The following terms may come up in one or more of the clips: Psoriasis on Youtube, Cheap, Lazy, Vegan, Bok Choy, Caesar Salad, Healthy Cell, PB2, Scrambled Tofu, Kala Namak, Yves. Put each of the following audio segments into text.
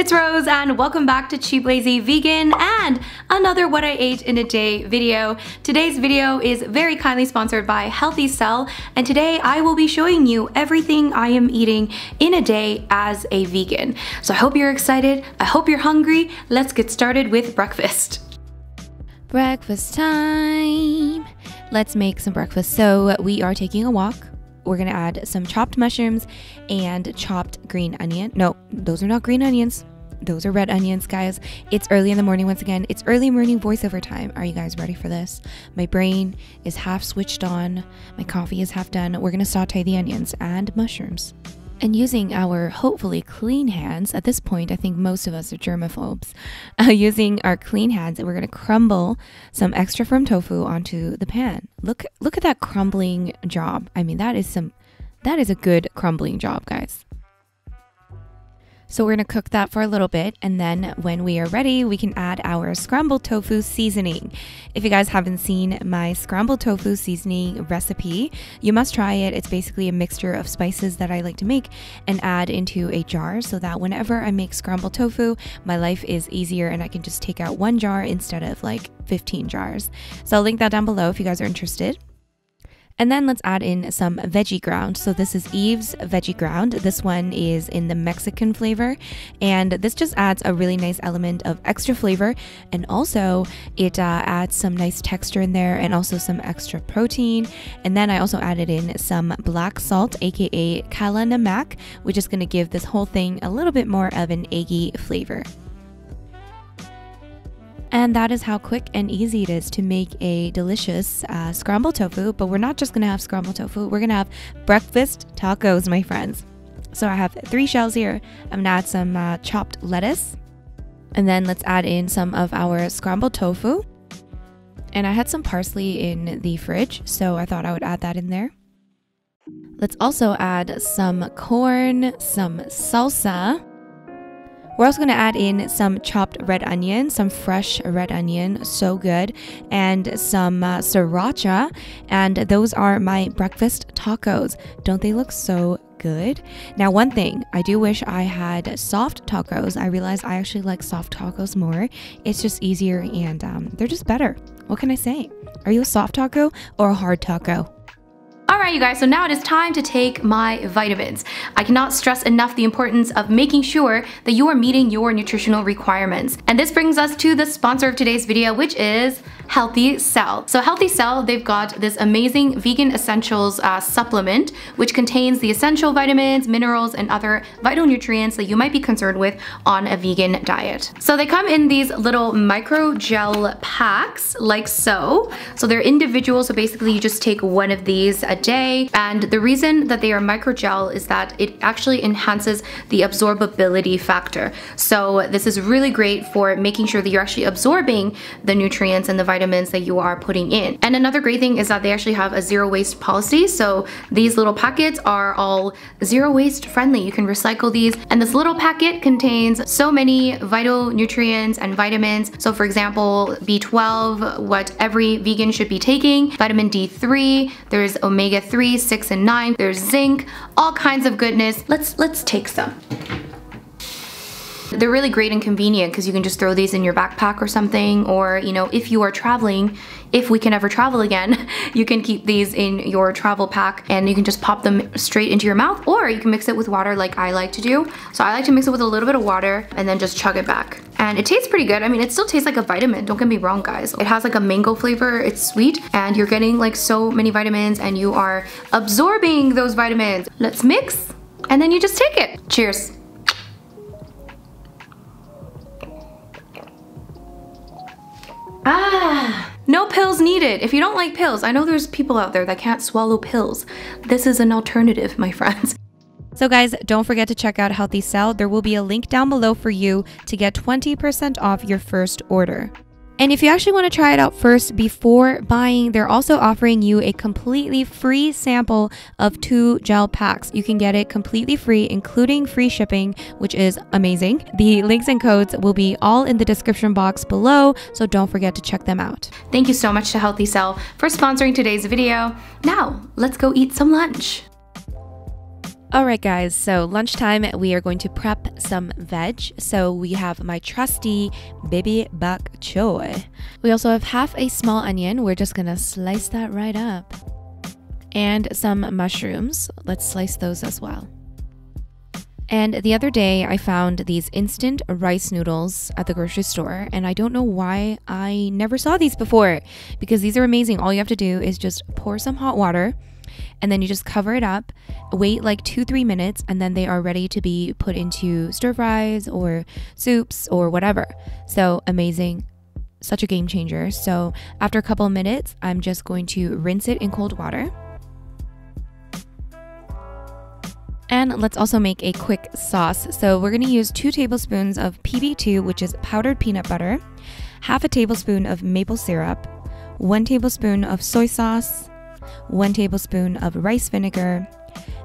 it's Rose and welcome back to Cheap, Lazy, Vegan and another What I Ate in a Day video. Today's video is very kindly sponsored by Healthy Cell, and today I will be showing you everything I am eating in a day as a vegan. So I hope you're excited, I hope you're hungry, let's get started with breakfast. Breakfast time! Let's make some breakfast. So we are taking a walk. We're gonna add some chopped mushrooms and chopped green onion. No, those are not green onions. Those are red onions, guys. It's early in the morning once again. It's early morning voiceover time. Are you guys ready for this? My brain is half switched on. My coffee is half done. We're gonna saute the onions and mushrooms. And using our hopefully clean hands, at this point, I think most of us are germaphobes, using our clean hands, we're gonna crumble some extra firm tofu onto the pan. Look at that crumbling job. I mean, that is a good crumbling job, guys. So we're gonna cook that for a little bit, and then when we are ready, we can add our scrambled tofu seasoning. If you guys haven't seen my scrambled tofu seasoning recipe, you must try it. It's basically a mixture of spices that I like to make and add into a jar so that whenever I make scrambled tofu, my life is easier and I can just take out one jar instead of like 15 jars. So I'll link that down below if you guys are interested. And then let's add in some veggie ground. So this is Yves veggie ground. This one is in the Mexican flavor. And this just adds a really nice element of extra flavor. And also it adds some nice texture in there and also some extra protein. And then I also added in some black salt, AKA Kala Namak, which is gonna give this whole thing a little bit more of an eggy flavor. And that is how quick and easy it is to make a delicious scrambled tofu. But we're not just gonna have scrambled tofu, we're gonna have breakfast tacos, my friends. So I have 3 shells here. I'm gonna add some chopped lettuce. And then let's add in some of our scrambled tofu. And I had some parsley in the fridge, so I thought I would add that in there. Let's also add some corn, some salsa. We're also gonna add in some chopped red onion, some fresh red onion, so good, and some sriracha, and those are my breakfast tacos. Don't they look so good? Now, one thing, I do wish I had soft tacos. I realized I actually like soft tacos more. It's just easier and they're just better. What can I say? Are you a soft taco or a hard taco? Alright you guys, so now it is time to take my vitamins. I cannot stress enough the importance of making sure that you are meeting your nutritional requirements. And this brings us to the sponsor of today's video, which is Healthy Cell. So Healthy Cell, they've got this amazing vegan essentials supplement, which contains the essential vitamins, minerals, and other vital nutrients that you might be concerned with on a vegan diet. So they come in these little micro gel packs, like so. So they're individual, so basically you just take one of these a day, and the reason that they are microgel is that it actually enhances the absorbability factor. So this is really great for making sure that you're actually absorbing the nutrients and the vitamins that you are putting in. And another great thing is that they actually have a zero waste policy, so these little packets are all zero waste friendly. You can recycle these, and this little packet contains so many vital nutrients and vitamins. So for example, B12, what every vegan should be taking, vitamin D3, there's omega omega-3, 6, and 9. There's zinc, all kinds of goodness. Let's take some. They're really great and convenient because you can just throw these in your backpack or something, or you know, if you are traveling, if we can ever travel again, you can keep these in your travel pack and you can just pop them straight into your mouth, or you can mix it with water like I like to do. So I like to mix it with a little bit of water and then just chug it back. And it tastes pretty good. I mean, it still tastes like a vitamin, don't get me wrong guys. It has like a mango flavor, it's sweet, and you're getting like so many vitamins and you are absorbing those vitamins. Let's mix, and then you just take it. Cheers. Ah, no pills needed. If you don't like pills, I know there's people out there that can't swallow pills. This is an alternative, my friends. So guys, don't forget to check out Healthy Cell. There will be a link down below for you to get 20% off your first order. And if you actually want to try it out first before buying, they're also offering you a completely free sample of 2 gel packs. You can get it completely free, including free shipping, which is amazing. The links and codes will be all in the description box below, so don't forget to check them out. Thank you so much to Healthy Cell for sponsoring today's video. Now, let's go eat some lunch. Alright guys, so lunchtime we are going to prep some veg. So we have my trusty baby bok choy. We also have half a small onion. We're just gonna slice that right up. And some mushrooms. Let's slice those as well. And the other day I found these instant rice noodles at the grocery store, and I don't know why I never saw these before, because these are amazing. All you have to do is just pour some hot water and then you just cover it up, wait like 2-3 minutes, and then they are ready to be put into stir fries or soups or whatever. So amazing. Such a game changer. So after a couple minutes, I'm just going to rinse it in cold water. And let's also make a quick sauce. So we're gonna use 2 tablespoons of PB2, which is powdered peanut butter, half a tablespoon of maple syrup, 1 tablespoon of soy sauce, 1 tablespoon of rice vinegar,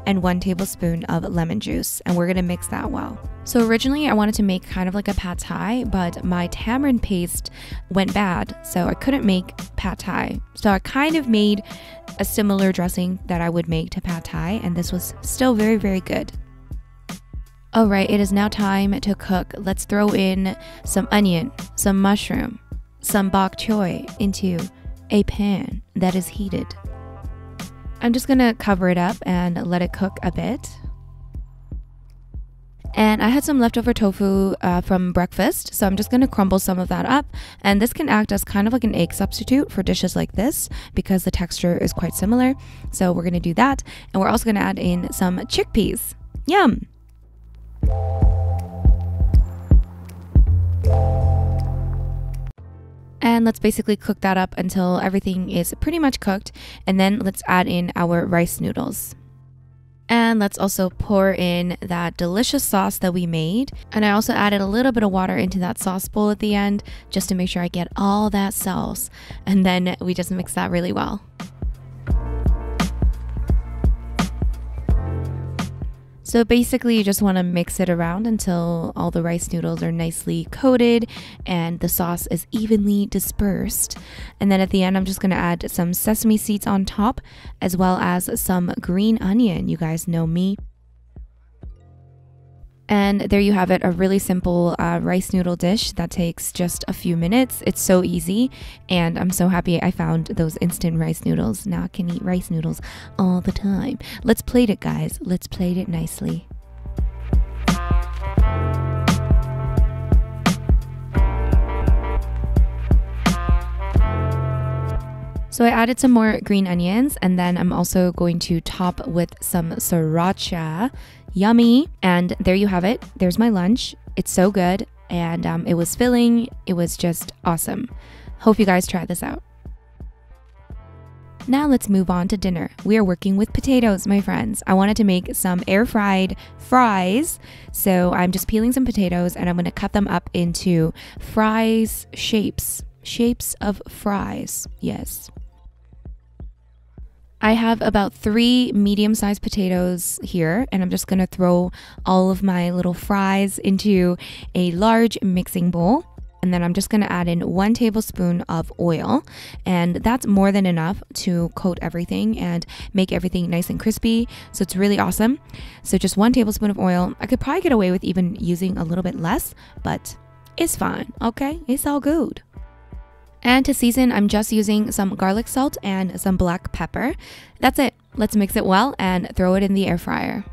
and 1 tablespoon of lemon juice, and we're gonna mix that well. So originally I wanted to make kind of like a pad thai, but my tamarind paste went bad, so I couldn't make pad thai. So I kind of made a similar dressing that I would make to pad thai, and this was still very, very good. All right, it is now time to cook. Let's throw in some onion, some mushroom, some bok choy into a pan that is heated. I'm just gonna cover it up and let it cook a bit. And I had some leftover tofu from breakfast, so I'm just gonna crumble some of that up. And this can act as kind of like an egg substitute for dishes like this, because the texture is quite similar. So we're gonna do that. And we're also gonna add in some chickpeas. Yum! And let's basically cook that up until everything is pretty much cooked. And then let's add in our rice noodles. And let's also pour in that delicious sauce that we made. And I also added a little bit of water into that sauce bowl at the end, just to make sure I get all that sauce. And then we just mix that really well. So basically you just want to mix it around until all the rice noodles are nicely coated and the sauce is evenly dispersed. And then at the end, I'm just going to add some sesame seeds on top, as well as some green onion. You guys know me. And there you have it, a really simple rice noodle dish that takes just a few minutes. It's so easy, and I'm so happy I found those instant rice noodles. Now I can eat rice noodles all the time. Let's plate it, guys. Let's plate it nicely. So I added some more green onions, and then I'm also going to top with some sriracha. Yummy. And there you have it. There's my lunch. It's so good, and it was filling. It was just awesome. Hope you guys try this out. Now let's move on to dinner. We are working with potatoes, my friends. I wanted to make some air fried fries. So I'm just peeling some potatoes, and I'm going to cut them up into fries shapes. Shapes of fries. Yes. I have about 3 medium-sized potatoes here, and I'm just gonna throw all of my little fries into a large mixing bowl. And then I'm just gonna add in 1 tablespoon of oil, and that's more than enough to coat everything and make everything nice and crispy. So it's really awesome. So just 1 tablespoon of oil. I could probably get away with even using a little bit less, but it's fine, okay? It's all good. And to season, I'm just using some garlic salt and some black pepper. That's it. Let's mix it well and throw it in the air fryer.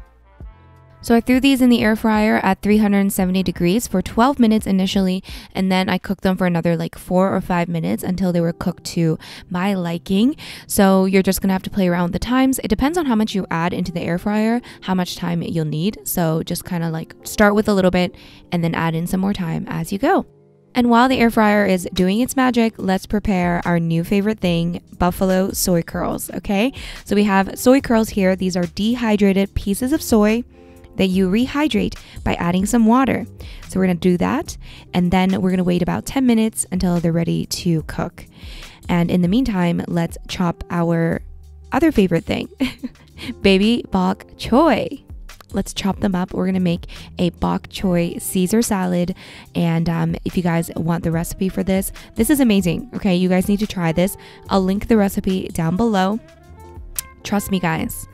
So I threw these in the air fryer at 370 degrees for 12 minutes initially, and then I cooked them for another like 4 or 5 minutes until they were cooked to my liking. So you're just gonna have to play around with the times. It depends on how much you add into the air fryer, how much time you'll need. So just kind of like start with a little bit and then add in some more time as you go. And while the air fryer is doing its magic, let's prepare our new favorite thing, buffalo soy curls, okay? So we have soy curls here. These are dehydrated pieces of soy that you rehydrate by adding some water. So we're gonna do that, and then we're gonna wait about 10 minutes until they're ready to cook. And in the meantime, let's chop our other favorite thing, baby bok choy. Let's chop them up. We're gonna make a bok choy Caesar salad. And if you guys want the recipe for this, this is amazing. Okay, you guys need to try this. I'll link the recipe down below. Trust me, guys,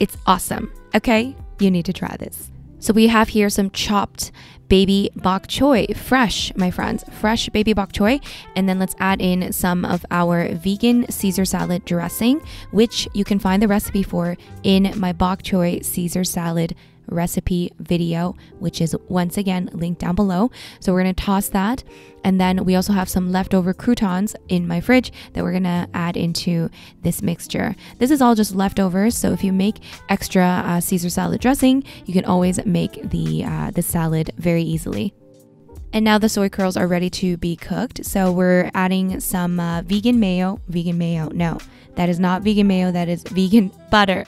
it's awesome. Okay, You need to try this. So we have here some chopped baby bok choy, fresh, my friends, fresh baby bok choy. And then let's add in some of our vegan Caesar salad dressing, which you can find the recipe for in my bok choy Caesar salad recipe video, which is once again linked down below. So we're going to toss that, and then we also have some leftover croutons in my fridge that we're going to add into this mixture. This is all just leftovers, so if you make extra Caesar salad dressing, you can always make the salad very easily. And now the soy curls are ready to be cooked, so we're adding some vegan mayo, no, that is not vegan mayo, that is vegan butter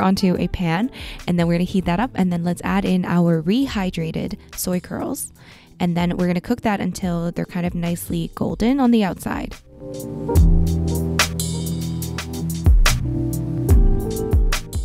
onto a pan, and then we're going to heat that up, and then let's add in our rehydrated soy curls, and then we're going to cook that until they're kind of nicely golden on the outside.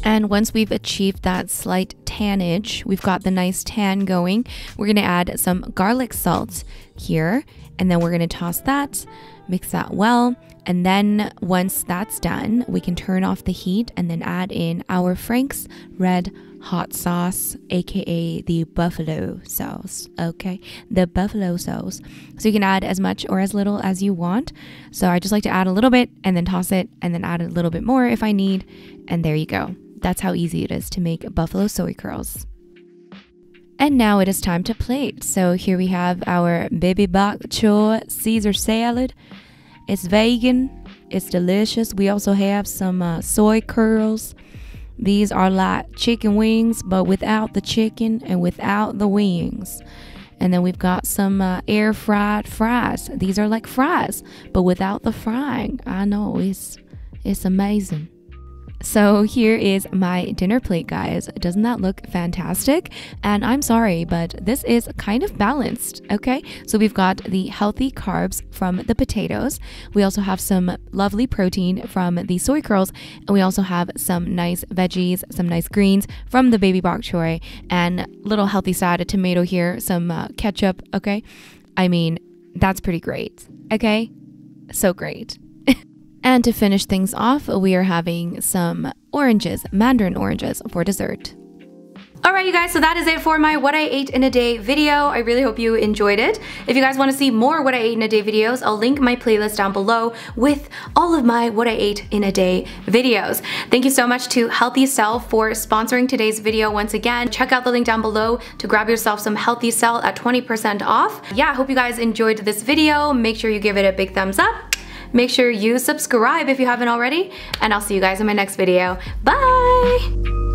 And once we've achieved that slight tannage, we've got the nice tan going, we're going to add some garlic salt here, and then we're going to toss that, mix that well. And then once that's done, we can turn off the heat and then add in our Frank's Red Hot Sauce, aka the buffalo sauce, okay? The buffalo sauce. So you can add as much or as little as you want. So I just like to add a little bit and then toss it and then add a little bit more if I need. And there you go. That's how easy it is to make buffalo soy curls. And now it is time to plate. So here we have our baby bok choy Caesar salad. It's vegan, it's delicious. We also have some soy curls. These are like chicken wings, but without the chicken and without the wings. And then we've got some air fried fries. These are like fries, but without the frying. I know, it's amazing. So here is my dinner plate, guys. Doesn't that look fantastic? And I'm sorry, but this is kind of balanced, okay? So we've got the healthy carbs from the potatoes. We also have some lovely protein from the soy curls. And we also have some nice veggies, some nice greens from the baby bok choy. And little healthy side, a tomato here, some ketchup, okay? I mean, that's pretty great, okay? So great. And to finish things off, we are having some oranges, mandarin oranges, for dessert. All right, you guys, so that is it for my What I Ate in a Day video. I really hope you enjoyed it. If you guys want to see more What I Ate in a Day videos, I'll link my playlist down below with all of my What I Ate in a Day videos. Thank you so much to Healthy Cell for sponsoring today's video once again. Check out the link down below to grab yourself some Healthy Cell at 20% off. Yeah, I hope you guys enjoyed this video. Make sure you give it a big thumbs up. Make sure you subscribe if you haven't already, and I'll see you guys in my next video. Bye!